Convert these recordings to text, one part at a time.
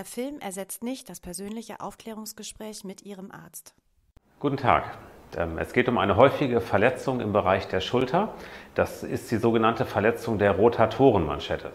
Der Film ersetzt nicht das persönliche Aufklärungsgespräch mit Ihrem Arzt. Guten Tag. Es geht um eine häufige Verletzung im Bereich der Schulter. Das ist die sogenannte Verletzung der Rotatorenmanschette.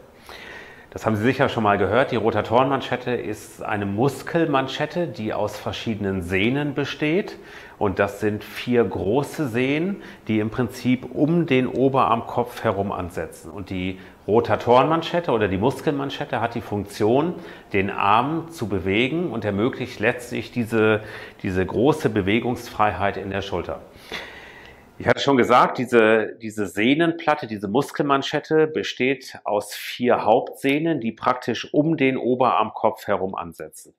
Das haben Sie sicher schon mal gehört. Die Rotatorenmanschette ist eine Muskelmanschette, die aus verschiedenen Sehnen besteht. Und das sind 4 große Sehnen, die im Prinzip um den Oberarmkopf herum ansetzen. Und die Rotatorenmanschette oder die Muskelmanschette hat die Funktion, den Arm zu bewegen und ermöglicht letztlich diese große Bewegungsfreiheit in der Schulter. Ich hatte schon gesagt, diese Sehnenplatte, diese Muskelmanschette besteht aus 4 Hauptsehnen, die praktisch um den Oberarmkopf herum ansetzen.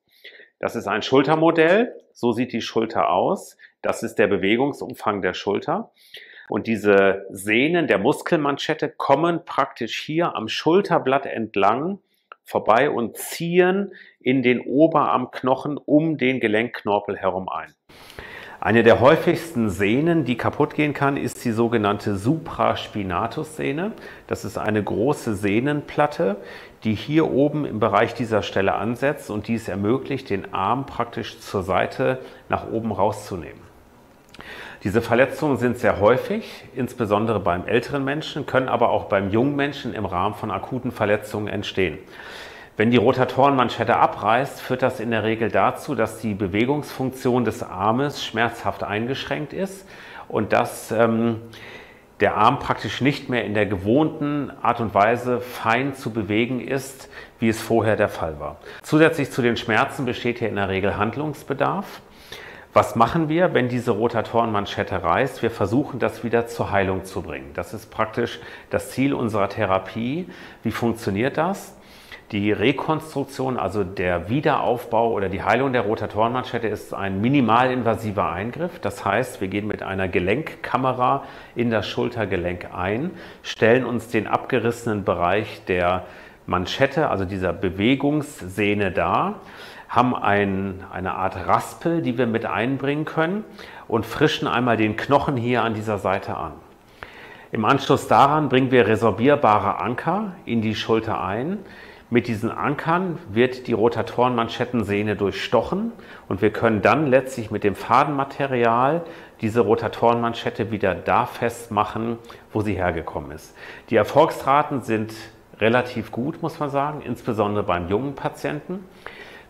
Das ist ein Schultermodell, so sieht die Schulter aus. Das ist der Bewegungsumfang der Schulter. Und diese Sehnen der Muskelmanschette kommen praktisch hier am Schulterblatt entlang vorbei und ziehen in den Oberarmknochen um den Gelenkknorpel herum ein. Eine der häufigsten Sehnen, die kaputt gehen kann, ist die sogenannte Supraspinatussehne. Das ist eine große Sehnenplatte, die hier oben im Bereich dieser Stelle ansetzt und die es ermöglicht, den Arm praktisch zur Seite nach oben rauszunehmen. Diese Verletzungen sind sehr häufig, insbesondere beim älteren Menschen, können aber auch beim jungen Menschen im Rahmen von akuten Verletzungen entstehen. Wenn die Rotatorenmanschette abreißt, führt das in der Regel dazu, dass die Bewegungsfunktion des Armes schmerzhaft eingeschränkt ist und dass der Arm praktisch nicht mehr in der gewohnten Art und Weise fein zu bewegen ist, wie es vorher der Fall war. Zusätzlich zu den Schmerzen besteht hier in der Regel Handlungsbedarf. Was machen wir, wenn diese Rotatorenmanschette reißt? Wir versuchen, das wieder zur Heilung zu bringen. Das ist praktisch das Ziel unserer Therapie. Wie funktioniert das? Die Rekonstruktion, also der Wiederaufbau oder die Heilung der Rotatorenmanschette ist ein minimalinvasiver Eingriff. Das heißt, wir gehen mit einer Gelenkkamera in das Schultergelenk ein, stellen uns den abgerissenen Bereich der Manschette, also dieser Bewegungssehne dar, haben eine Art Raspel, die wir mit einbringen können und frischen einmal den Knochen hier an dieser Seite an. Im Anschluss daran bringen wir resorbierbare Anker in die Schulter ein. Mit diesen Ankern wird die Rotatorenmanschettensehne durchstochen und wir können dann letztlich mit dem Fadenmaterial diese Rotatorenmanschette wieder da festmachen, wo sie hergekommen ist. Die Erfolgsraten sind relativ gut, muss man sagen, insbesondere beim jungen Patienten.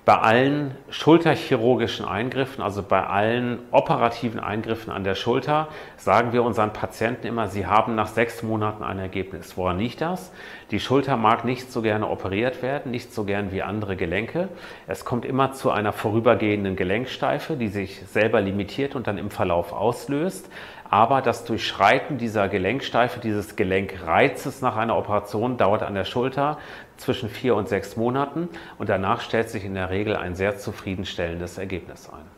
Bei allen schulterchirurgischen Eingriffen, also bei allen operativen Eingriffen an der Schulter, sagen wir unseren Patienten immer, sie haben nach 6 Monaten ein Ergebnis. Woran liegt das? Die Schulter mag nicht so gerne operiert werden, nicht so gern wie andere Gelenke. Es kommt immer zu einer vorübergehenden Gelenksteife, die sich selber limitiert und dann im Verlauf auslöst. Aber das Durchschreiten dieser Gelenksteife, dieses Gelenkreizes nach einer Operation dauert an der Schulter zwischen 4 und 6 Monaten und danach stellt sich in der Regel ein sehr zufriedenstellendes Ergebnis ein.